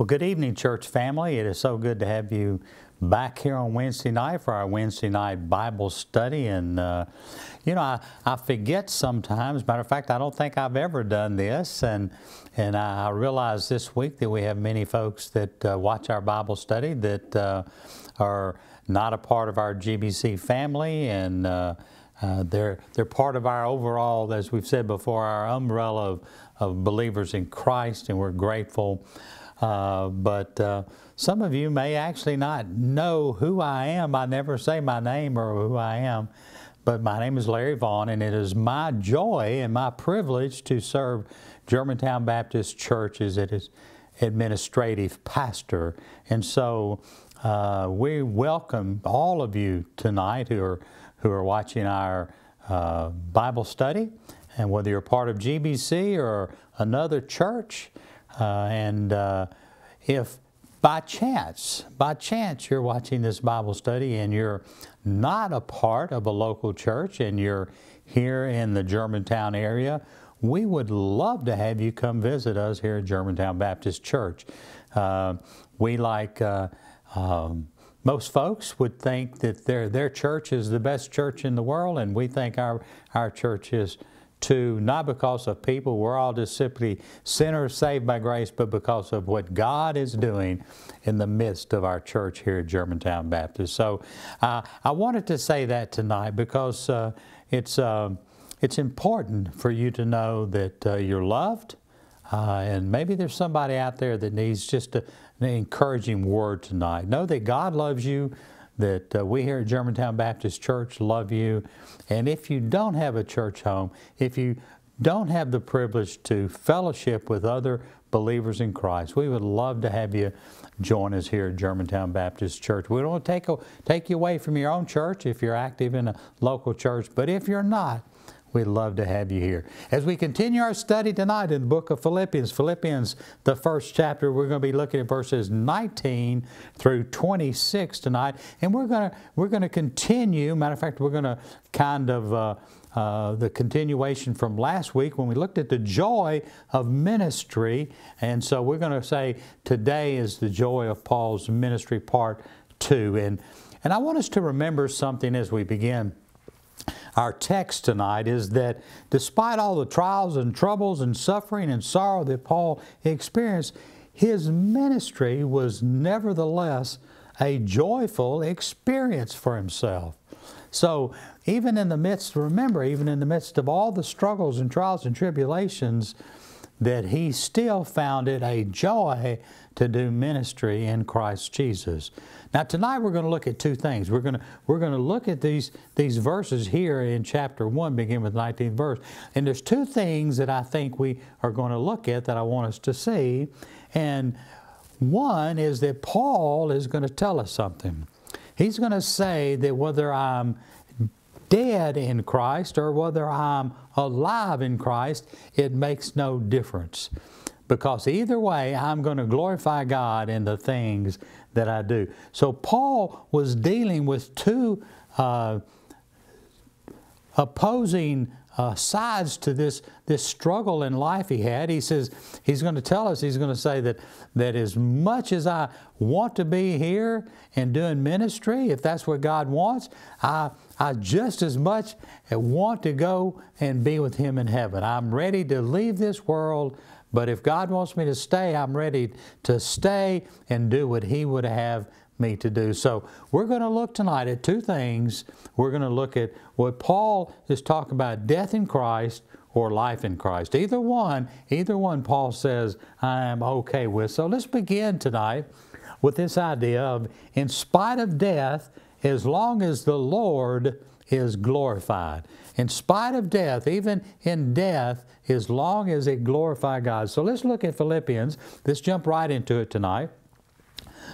Well, good evening, church family. It is so good to have you back here on Wednesday night for our Wednesday night Bible study. And, you know, I forget sometimes. Matter of fact, I don't think I've ever done this. And I realize this week that we have many folks that watch our Bible study that are not a part of our GBC family, and they're part of our overall, as we've said before, our umbrella of believers in Christ, and we're grateful. But some of you may actually not know who I am. I never say my name or who I am, but my name is Larry Vaughan, and it is my joy and my privilege to serve Germantown Baptist Church as its administrative pastor. And so we welcome all of you tonight who are watching our Bible study, and whether you're part of GBC or another church. If by chance you're watching this Bible study and you're not a part of a local church and you're here in the Germantown area, we would love to have you come visit us here at Germantown Baptist Church. We, like most folks, would think that their church is the best church in the world, and we think our church is too, not because of people. We're all just simply sinners saved by grace, but because of what God is doing in the midst of our church here at Germantown Baptist. So I wanted to say that tonight because it's important for you to know that you're loved, and maybe there's somebody out there that needs just an encouraging word tonight. Know that God loves you, that we here at Germantown Baptist Church love you. And if you don't have a church home, if you don't have the privilege to fellowship with other believers in Christ, we would love to have you join us here at Germantown Baptist Church. We don't want to take you away from your own church if you're active in a local church, but if you're not, we'd love to have you here. As we continue our study tonight in the book of Philippians, the first chapter, we're going to be looking at verses 19 through 26 tonight. And we're going to continue. Matter of fact, we're going to kind of the continuation from last week when we looked at the joy of ministry. And so we're going to say today is the joy of Paul's ministry, part 2. And I want us to remember something as we begin. Our text tonight is that despite all the trials and troubles and suffering and sorrow that Paul experienced, his ministry was nevertheless a joyful experience for himself. So even in the midst, remember, even in the midst of all the struggles and trials and tribulations, that he still found it a joy to do ministry in Christ Jesus. Now tonight we're going to look at two things. We're going to look at these verses here in chapter 1, beginning with the 19th verse. And there's two things that I think we are going to look at that I want us to see. And one is that Paul is going to tell us something. He's going to say that whether I'm dead in Christ or whether I'm alive in Christ, it makes no difference. Because either way, I'm going to glorify God in the things that I do. So Paul was dealing with two opposing sides to this struggle in life he had. He says, he's going to tell us, he's going to say that as much as I want to be here and doing ministry, if that's what God wants, I just as much want to go and be with Him in heaven. I'm ready to leave this world, but if God wants me to stay, I'm ready to stay and do what He would have me to do. So we're going to look tonight at two things. We're going to look at what Paul is talking about, death in Christ or life in Christ. Either one Paul says, I am okay with. So let's begin tonight with this idea of, in spite of death, as long as the Lord is glorified. In spite of death, even in death, as long as it glorifies God. So let's look at Philippians. Let's jump right into it tonight.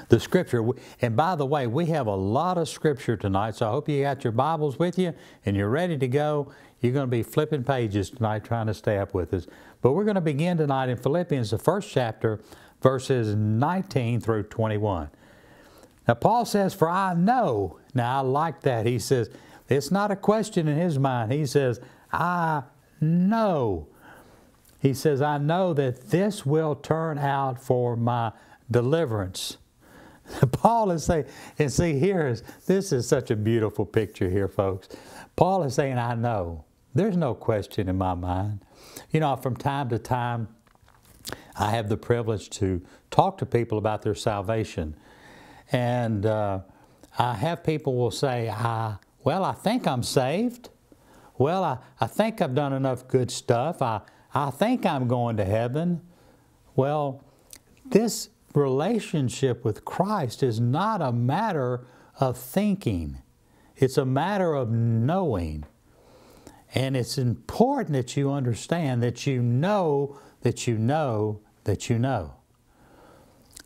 The Scripture, and by the way, we have a lot of Scripture tonight, so I hope you got your Bibles with you and you're ready to go. You're going to be flipping pages tonight trying to stay up with us. But we're going to begin tonight in Philippians, the first chapter, verses 19 through 21. Now Paul says, for I know. Now I like that. He says, it's not a question in his mind. He says, I know. He says, I know that this will turn out for my deliverance. Paul is saying, and see here, this is such a beautiful picture here, folks. Paul is saying, I know. There's no question in my mind. You know, from time to time, I have the privilege to talk to people about their salvation. And I have people will say, well, I think I'm saved. Well, I think I've done enough good stuff. I think I'm going to heaven. Well, this relationship with Christ is not a matter of thinking. It's a matter of knowing. And it's important that you understand that you know that you know that you know.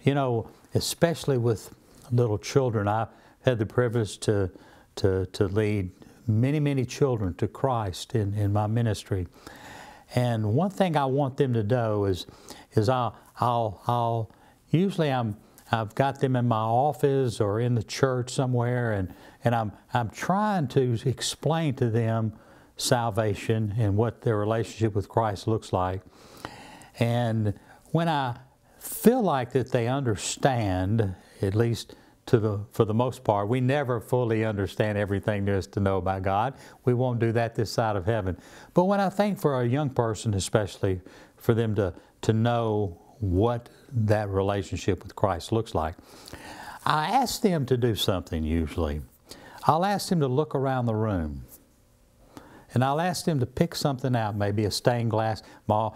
You know, especially with little children, I've had the privilege to lead many children to Christ in my ministry. And one thing I want them to do is I'll usually I've got them in my office or in the church somewhere, and I'm trying to explain to them salvation and what their relationship with Christ looks like. And when I feel like that they understand, at least for the most part, we never fully understand everything there is to know about God. We won't do that this side of heaven. But when I think for a young person especially, for them to know what that relationship with Christ looks like, I ask them to do something usually. I'll ask them to look around the room. And I'll ask them to pick something out, maybe a stained glass. My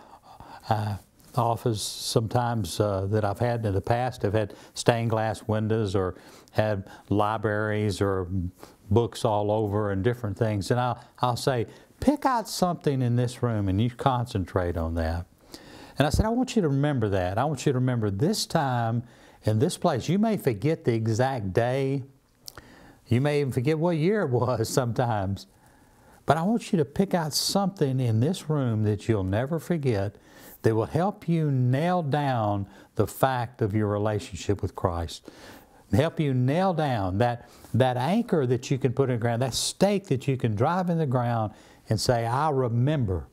office sometimes that I've had in the past, I've had stained glass windows or had libraries or books all over and different things. And I'll say, pick out something in this room and you concentrate on that. And I said, I want you to remember that. I want you to remember this time and this place. You may forget the exact day. You may even forget what year it was sometimes. But I want you to pick out something in this room that you'll never forget that will help you nail down the fact of your relationship with Christ. Help you nail down that anchor that you can put in the ground, that stake that you can drive in the ground and say, I remember.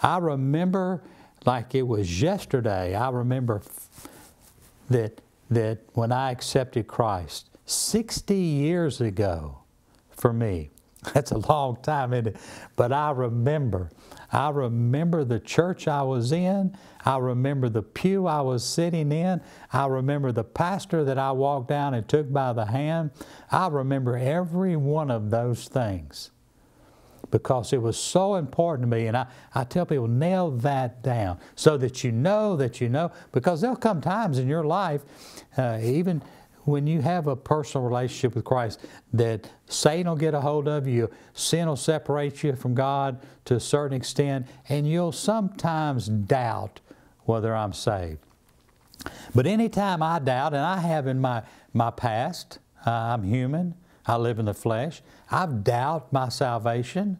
I remember like it was yesterday. I remember that when I accepted Christ 60 years ago for me. That's a long time, isn't it? But I remember. I remember the church I was in. I remember the pew I was sitting in. I remember the pastor that I walked down and took by the hand. I remember every one of those things because it was so important to me. And I tell people, nail that down so that you know, because there'll come times in your life, even when you have a personal relationship with Christ, that Satan will get a hold of you, sin will separate you from God to a certain extent, and you'll sometimes doubt whether I'm saved. But anytime I doubt, and I have in my past, I'm human, I live in the flesh, I've doubted my salvation,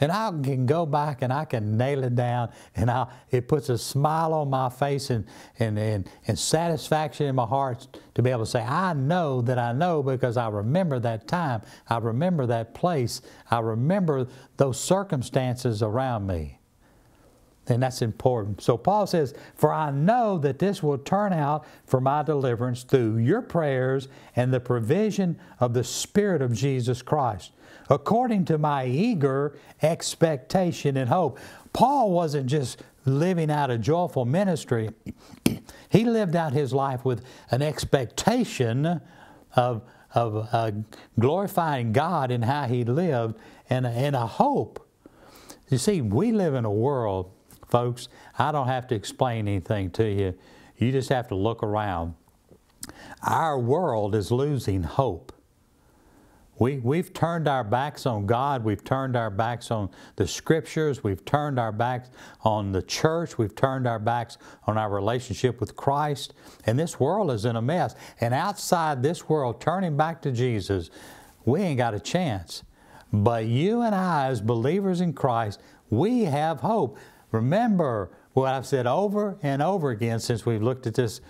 and I can go back and I can nail it down, and it puts a smile on my face and satisfaction in my heart to be able to say, I know that I know because I remember that time. I remember that place. I remember those circumstances around me. And that's important. So Paul says, for I know that this will turn out for my deliverance through your prayers and the provision of the Spirit of Jesus Christ, according to my eager expectation and hope. Paul wasn't just living out a joyful ministry. He lived out his life with an expectation of glorifying God in how he lived and a hope. You see, we live in a world, folks, I don't have to explain anything to you. You just have to look around. Our world is losing hope. We've turned our backs on God. We've turned our backs on the Scriptures. We've turned our backs on the church. We've turned our backs on our relationship with Christ. And this world is in a mess. And outside this world, turning back to Jesus, we ain't got a chance. But you and I, as believers in Christ, we have hope. Remember, What I've said over and over again since we've looked at this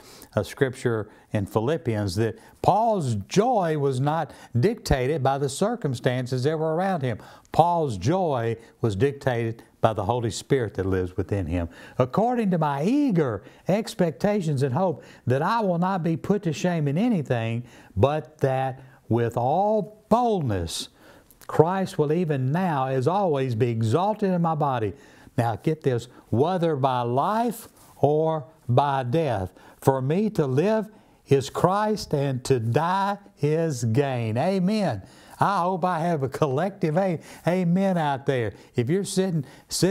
scripture in Philippians, that Paul's joy was not dictated by the circumstances that were around him. Paul's joy was dictated by the Holy Spirit that lives within him. According to my eager expectations and hope that I will not be put to shame in anything, but that with all boldness Christ will even now, as always, be exalted in my body. Now get this, whether by life or by death. For me to live is Christ and to die is gain. Amen. I hope I have a collective amen out there. If you're sitting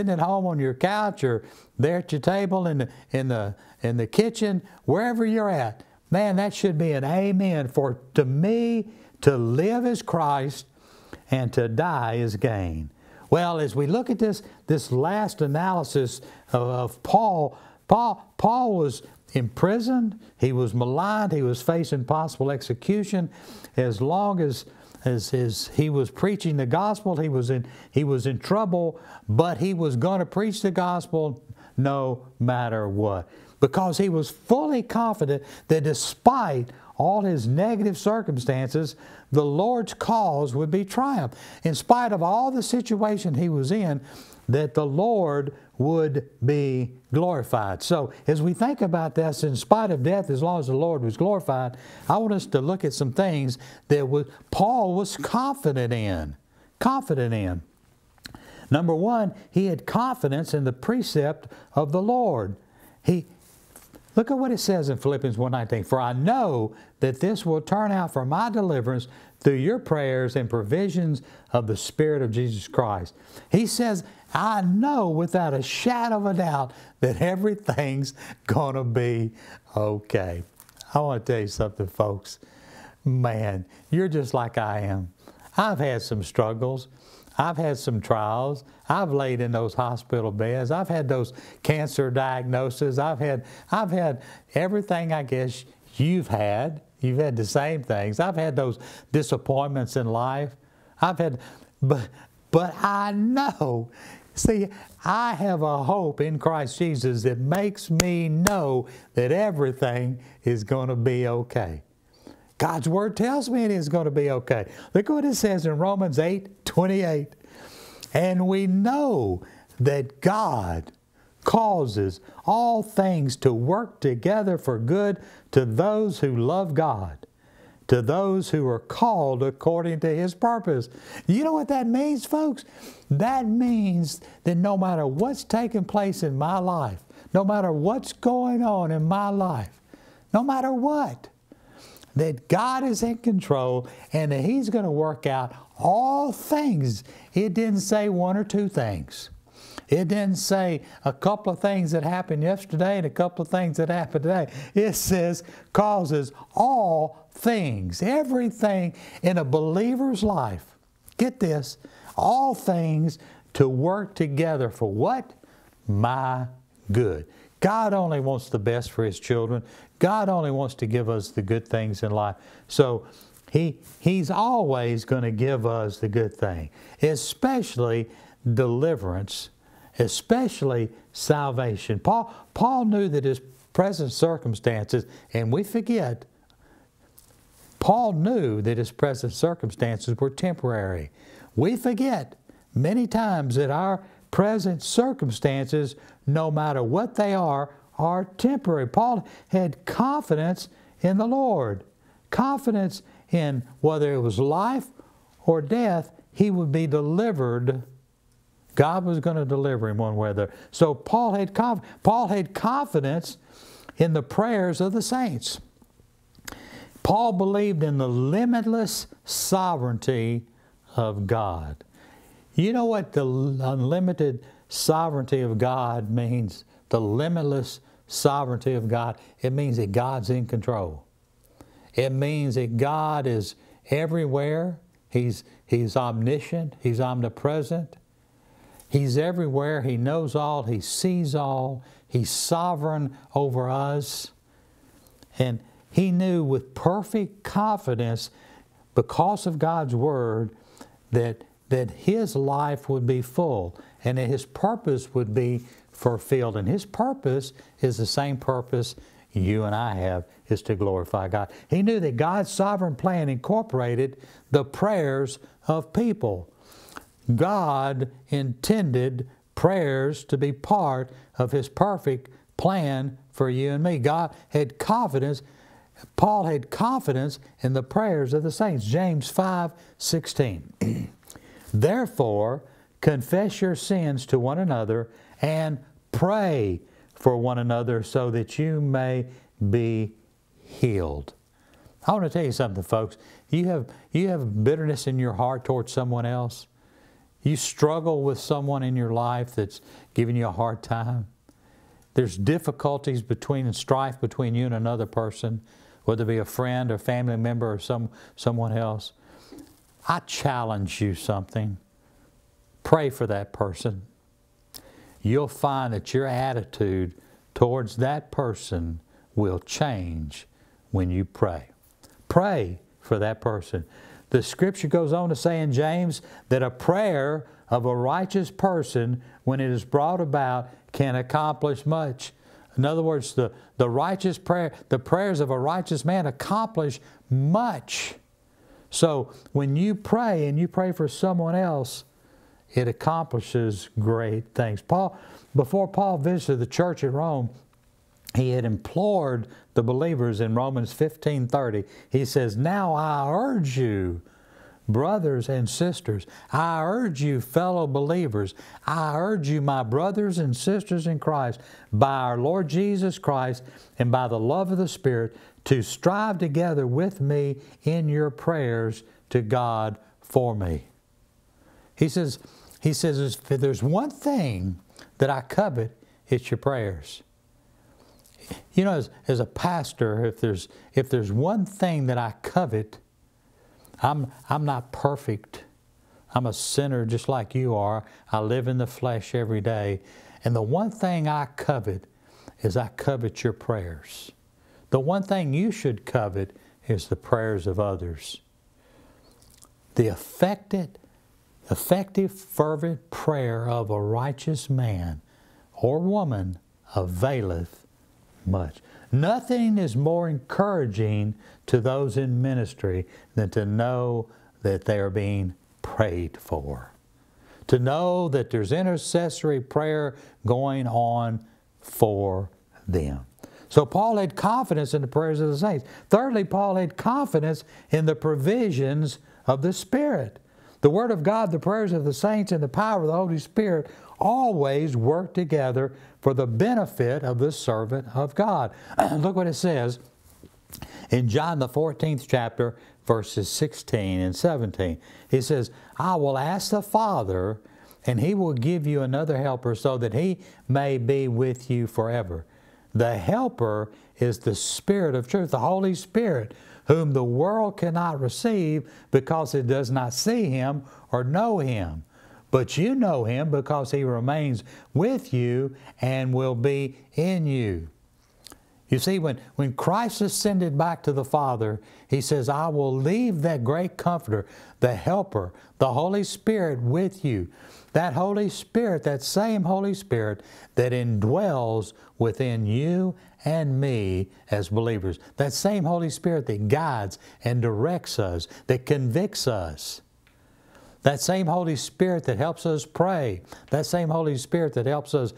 at home on your couch or there at your table in the kitchen, wherever you're at, man, that should be an amen. For to me, to live is Christ and to die is gain. Well, as we look at this last analysis of Paul was imprisoned, he was maligned, he was facing possible execution. As long as he was preaching the gospel, he was in trouble, but he was going to preach the gospel no matter what, because he was fully confident that despite all his negative circumstances, the Lord's cause would be triumphed. In spite of all the situation he was in, that the Lord would be glorified. So as we think about this, in spite of death, as long as the Lord was glorified, I want us to look at some things that Paul was confident in. Confident in. Number one, he had confidence in the precept of the Lord. Look at what it says in Philippians 1:19. For I know that this will turn out for my deliverance through your prayers and provisions of the Spirit of Jesus Christ. He says, I know without a shadow of a doubt that everything's going to be okay. I want to tell you something, folks. Man, you're just like I am. I've had some struggles. I've had some trials. I've laid in those hospital beds. I've had those cancer diagnoses. I've had everything I guess you've had. You've had the same things. I've had those disappointments in life. But I know, see, I have a hope in Christ Jesus that makes me know that everything is going to be okay. God's Word tells me it is going to be okay. Look what it says in Romans 8:28. And we know that God causes all things to work together for good to those who love God, to those who are called according to His purpose. You know what that means, folks? That means that no matter what's taking place in my life, no matter what's going on in my life, no matter what, that God is in control and that He's going to work out all things. It didn't say one or two things. It didn't say a couple of things that happened yesterday and a couple of things that happened today. It says causes all things, everything in a believer's life. Get this, all things to work together for what? My good. God only wants the best for His children. God only wants to give us the good things in life. So He's always going to give us the good thing, especially deliverance, especially salvation. Paul knew that his present circumstances, and we forget, Paul knew that his present circumstances were temporary. We forget many times that our present circumstances, no matter what they are temporary. Paul had confidence in the Lord, confidence in whether it was life or death, he would be delivered. God was going to deliver him one way or the other. So Paul had confidence in the prayers of the saints. Paul believed in the limitless sovereignty of God. You know what the unlimited sovereignty of God means? The limitless sovereignty of God. It means that God's in control. It means that God is everywhere. He's omniscient. He's omnipresent. He's everywhere. He knows all. He sees all. He's sovereign over us. And he knew with perfect confidence, because of God's Word, that his life would be full and that His purpose would be fulfilled. And His purpose is the same purpose you and I have, is to glorify God. He knew that God's sovereign plan incorporated the prayers of people. God intended prayers to be part of His perfect plan for you and me. God had confidence, Paul had confidence in the prayers of the saints. James 5:16. Therefore, confess your sins to one another and pray for one another so that you may be healed. I want to tell you something, folks. You have bitterness in your heart towards someone else. You struggle with someone in your life that's giving you a hard time. There's difficulties between and strife between you and another person, whether it be a friend or family member or someone else. I challenge you something. Pray for that person. You'll find that your attitude towards that person will change when you pray. Pray for that person. The Scripture goes on to say in James that a prayer of a righteous person, when it is brought about, can accomplish much. In other words, the prayers of a righteous man accomplish much. So when you pray and you pray for someone else, it accomplishes great things. Paul, before Paul visited the church at Rome, he had implored the believers in Romans 15:30. He says, "Now I urge you, brothers and sisters, I urge you, fellow believers, I urge you, my brothers and sisters in Christ, by our Lord Jesus Christ and by the love of the Spirit, to strive together with me in your prayers to God for me." He says, if there's one thing that I covet, it's your prayers. You know, as a pastor, if there's one thing that I covet, I'm not perfect. I'm a sinner just like you are. I live in the flesh every day. And the one thing I covet is I covet your prayers. The one thing you should covet is the prayers of others. The effective, fervent prayer of a righteous man or woman availeth much. Nothing is more encouraging to those in ministry than to know that they are being prayed for, to know that there's intercessory prayer going on for them. So Paul had confidence in the prayers of the saints. Thirdly, Paul had confidence in the provisions of the Spirit. The Word of God, the prayers of the saints, and the power of the Holy Spirit always work together for the benefit of the servant of God. Look what it says in John the 14th chapter, verses 16 and 17. He says, "I will ask the Father, and He will give you another helper so that He may be with you forever. The helper is the Spirit of truth, the Holy Spirit, whom the world cannot receive because it does not see Him or know Him. But you know Him because He remains with you and will be in you." You see, when Christ ascended back to the Father, He says, "I will leave that great Comforter, the Helper, the Holy Spirit with you." That Holy Spirit, that same Holy Spirit that indwells within you and me as believers. That same Holy Spirit that guides and directs us, that convicts us. That same Holy Spirit that helps us pray, that same Holy Spirit that helps us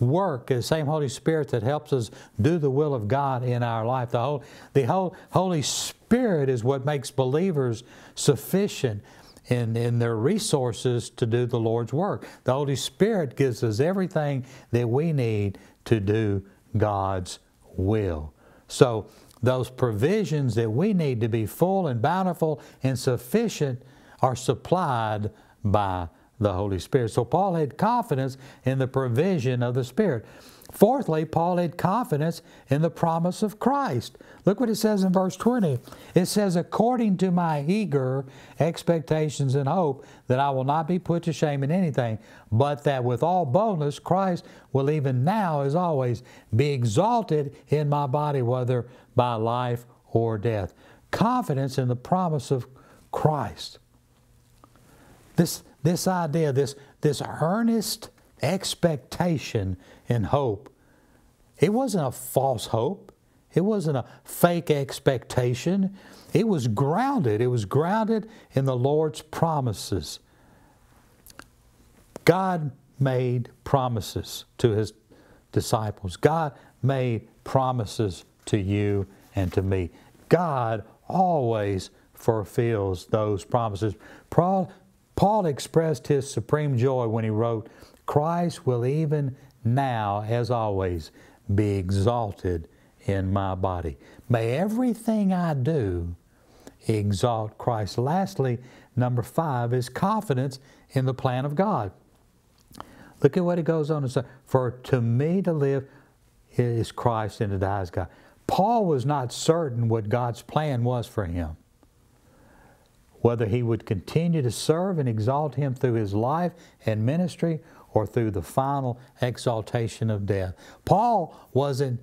work, the same Holy Spirit that helps us do the will of God in our life. The whole Holy Spirit is what makes believers sufficient in their resources to do the Lord's work. The Holy Spirit gives us everything that we need to do God's will. So those provisions that we need to be full and bountiful and sufficient are supplied by the Holy Spirit. So Paul had confidence in the provision of the Spirit. Fourthly, Paul had confidence in the promise of Christ. Look what it says in verse 20. It says, "According to my eager expectations and hope that I will not be put to shame in anything, but that with all boldness Christ will even now as always be exalted in my body, whether by life or death." Confidence in the promise of Christ. This idea, this this earnest expectation and hope. It wasn't a false hope. It wasn't a fake expectation. It was grounded. It was grounded in the Lord's promises. God made promises to His disciples. God made promises to you and to me. God always fulfills those promises. Paul expressed his supreme joy when he wrote, "Christ will even now, as always, be exalted in my body." May everything I do exalt Christ. Lastly, number 5 is confidence in the plan of God. Look at what it goes on to say, "For to me to live is Christ and to die is God." Paul was not certain what God's plan was for him, whether he would continue to serve and exalt Him through his life and ministry or through the final exaltation of death. Paul wasn't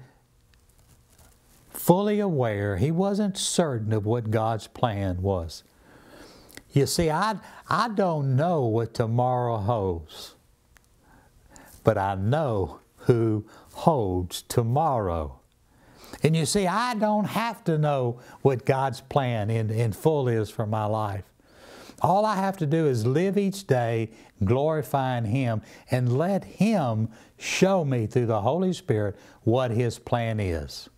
fully aware. He wasn't certain of what God's plan was. You see, I don't know what tomorrow holds, but I know who holds tomorrow. And you see, I don't have to know what God's plan in full is for my life. All I have to do is live each day glorifying Him and let Him show me through the Holy Spirit what His plan is.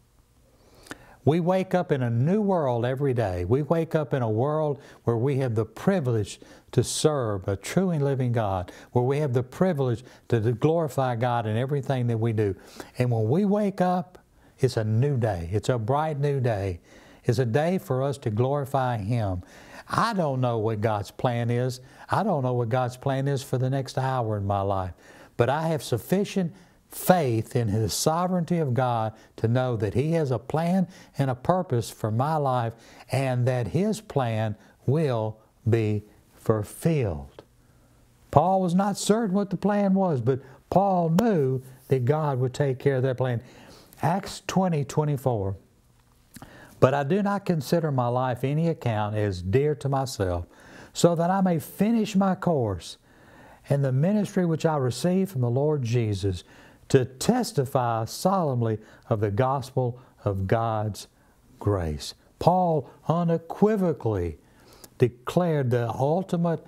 We wake up in a new world every day. We wake up in a world where we have the privilege to serve a true and living God, where we have the privilege to glorify God in everything that we do. And when we wake up, it's a new day. It's a bright new day. It's a day for us to glorify Him. I don't know what God's plan is. I don't know what God's plan is for the next hour in my life. But I have sufficient faith in His sovereignty of God to know that He has a plan and a purpose for my life and that His plan will be fulfilled. Paul was not certain what the plan was, but Paul knew that God would take care of that plan. Acts 20:24, "But I do not consider my life any account as dear to myself, so that I may finish my course and the ministry which I received from the Lord Jesus, to testify solemnly of the gospel of God's grace." Paul unequivocally declared the ultimate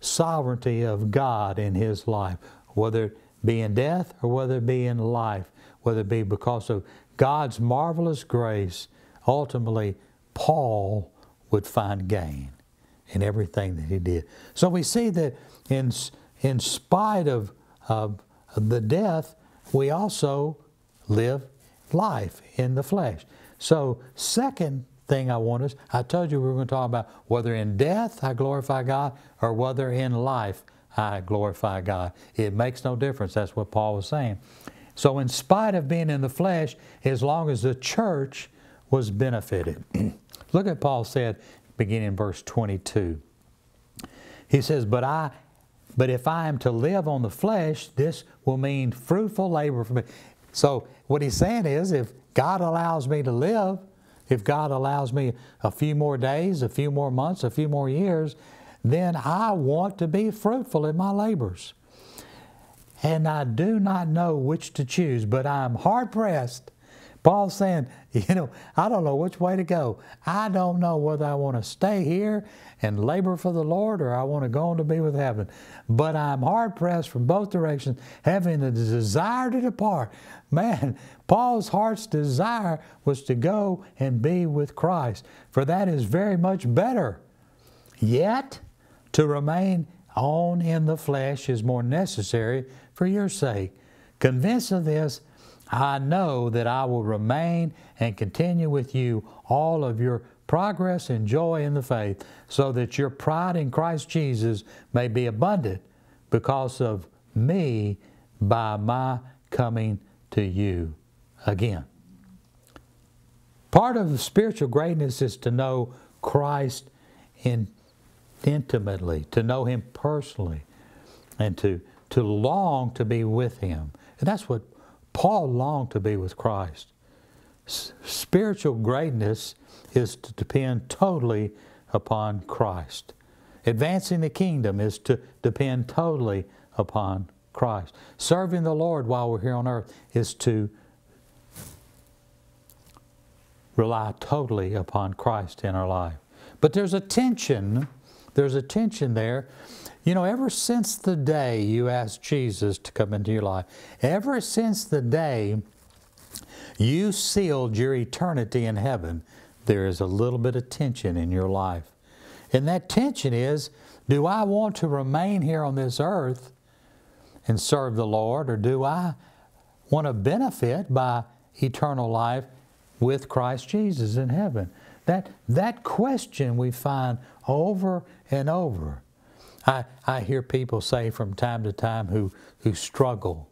sovereignty of God in his life, whether it be in death or whether it be in life, whether it be because of God's marvelous grace. Ultimately, Paul would find gain in everything that he did. So we see that in spite of the death, we also live life in the flesh. So second thing I told you we were going to talk about whether in death I glorify God or whether in life I glorify God. It makes no difference. That's what Paul was saying. So in spite of being in the flesh, as long as the church was benefited. Look at what Paul said, beginning in verse 22. He says, "But if I am to live on the flesh, this will mean fruitful labor for me." So what he's saying is, if God allows me to live, if God allows me a few more days, a few more months, a few more years, then I want to be fruitful in my labors. "And I do not know which to choose, but I am hard pressed." Paul's saying, you know, I don't know which way to go. I don't know whether I want to stay here and labor for the Lord or I want to go on to be with heaven. "But I'm hard-pressed from both directions, having the desire to depart." Man, Paul's heart's desire was to go and be with Christ, "for that is very much better. Yet to remain on in the flesh is more necessary for your sake. Convinced of this, I know that I will remain and continue with you all of your progress and joy in the faith, so that your pride in Christ Jesus may be abundant because of me by my coming to you again." Part of spiritual greatness is to know Christ intimately, to know Him personally, and to long to be with Him. And that's what Paul longed to be with Christ. Spiritual greatness is to depend totally upon Christ. Advancing the kingdom is to depend totally upon Christ. Serving the Lord while we're here on earth is to rely totally upon Christ in our life. But there's a tension there. You know, ever since the day you asked Jesus to come into your life, ever since the day you sealed your eternity in heaven, there is a little bit of tension in your life. And that tension is, do I want to remain here on this earth and serve the Lord, or do I want to benefit by eternal life with Christ Jesus in heaven? That question we find over and over. I hear people say from time to time who struggle.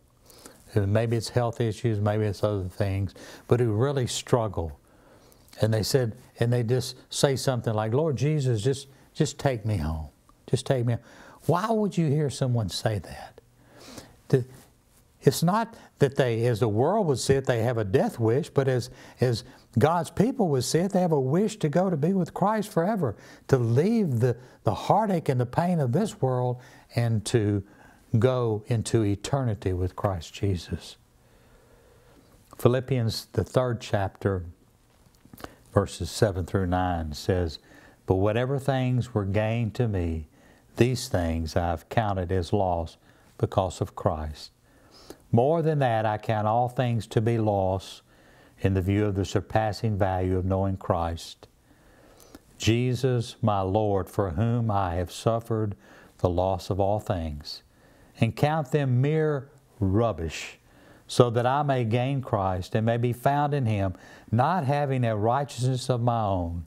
And maybe it's health issues, maybe it's other things, but who really struggle. And they just say something like, Lord Jesus, just take me home. Just take me home. Why would you hear someone say that? It's not that they, as the world would see it, they have a death wish, but as God's people would see it, they have a wish to go to be with Christ forever, to leave the heartache and the pain of this world and to go into eternity with Christ Jesus. Philippians, the 3rd chapter, verses 7 through 9 says, "But whatever things were gained to me, these things I have counted as loss because of Christ. More than that, I count all things to be loss in the view of the surpassing value of knowing Christ, Jesus my Lord, for whom I have suffered the loss of all things, and count them mere rubbish, so that I may gain Christ and may be found in Him, not having a righteousness of my own,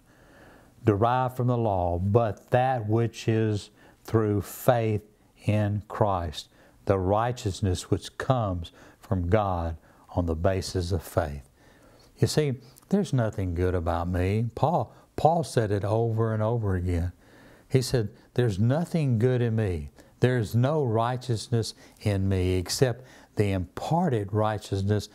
derived from the law, but that which is through faith in Christ, the righteousness which comes from God on the basis of faith." You see, there's nothing good about me. Paul said it over and over again. He said, there's nothing good in me. There's no righteousness in me except the imparted righteousness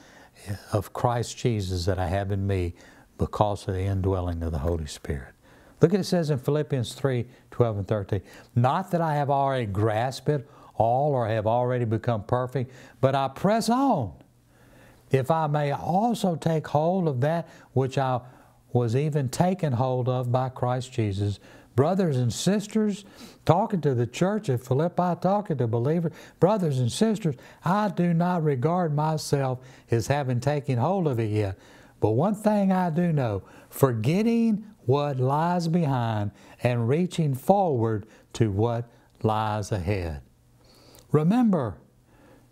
of Christ Jesus that I have in me because of the indwelling of the Holy Spirit. Look at it says in Philippians 3:12 and 13, "Not that I have already grasped it all or have already become perfect, but I press on, if I may also take hold of that which I was even taken hold of by Christ Jesus." Brothers and sisters, talking to the church at Philippi, talking to believers, brothers and sisters, I do not regard myself as having taken hold of it yet. But one thing I do know, forgetting what lies behind and reaching forward to what lies ahead. Remember,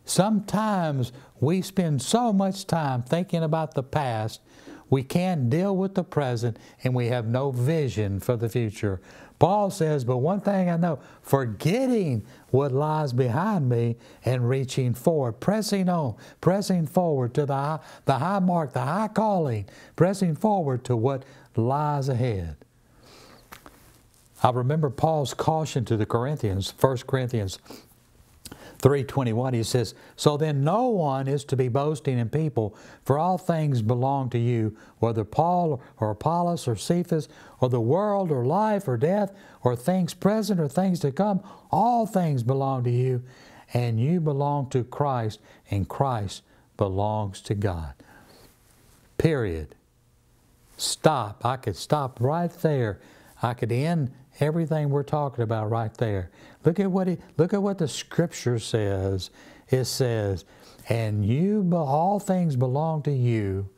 sometimes we spend so much time thinking about the past, we can't deal with the present, and we have no vision for the future. Paul says, but one thing I know, forgetting what lies behind me and reaching forward, pressing on, pressing forward to the high mark, the high calling, pressing forward to what lies ahead. I remember Paul's caution to the Corinthians, 1 Corinthians 3:21, he says, "So then no one is to be boasting in people, for all things belong to you, whether Paul or Apollos or Cephas or the world or life or death or things present or things to come, all things belong to you, and you belong to Christ, and Christ belongs to God." Period. Stop. I could stop right there. I could end everything we're talking about right there. Look at what the Scripture says. It says, "And all things belong to you,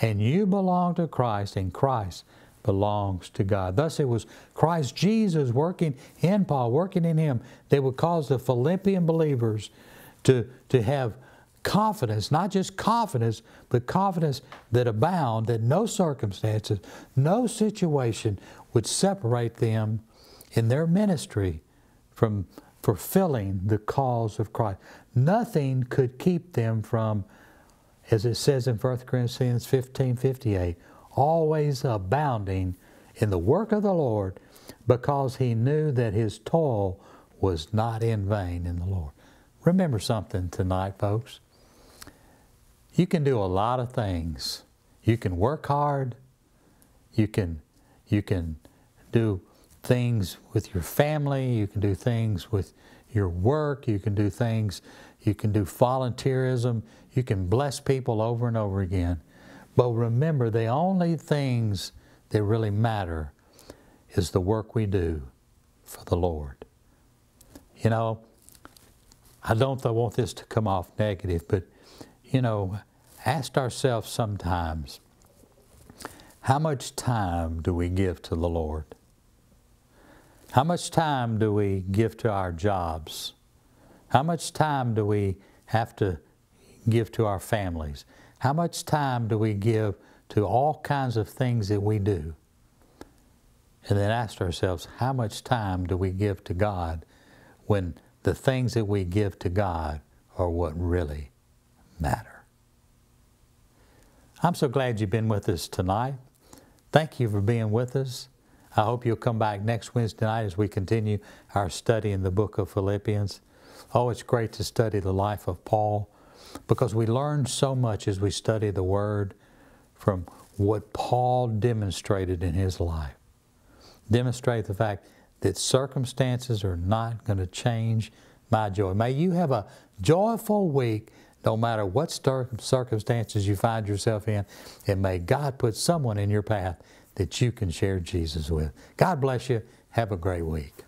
and you belong to Christ, and Christ belongs to God." Thus it was Christ Jesus working in Paul, working in him, that would cause the Philippian believers to have confidence, not just confidence, but confidence that abound, that no circumstances, no situation would separate them in their ministry from fulfilling the cause of Christ. Nothing could keep them from, as it says in 1 Corinthians 15:58, always abounding in the work of the Lord, because he knew that his toil was not in vain in the Lord. Remember something tonight, folks. You can do a lot of things. You can work hard. You can do things with your family. You can do things with your work, you can do things, you can do volunteerism, you can bless people over and over again. But remember, the only things that really matter is the work we do for the Lord. You know, I don't want this to come off negative, but, you know, ask ourselves sometimes, how much time do we give to the Lord? How much time do we give to our jobs? How much time do we have to give to our families? How much time do we give to all kinds of things that we do? And then ask ourselves, how much time do we give to God when the things that we give to God are what really matter? I'm so glad you've been with us tonight. Thank you for being with us. I hope you'll come back next Wednesday night as we continue our study in the book of Philippians. Oh, it's great to study the life of Paul because we learn so much as we study the Word from what Paul demonstrated in his life. Demonstrate the fact that circumstances are not going to change my joy. May you have a joyful week no matter what circumstances you find yourself in, and may God put someone in your path that you can share Jesus with. God bless you. Have a great week.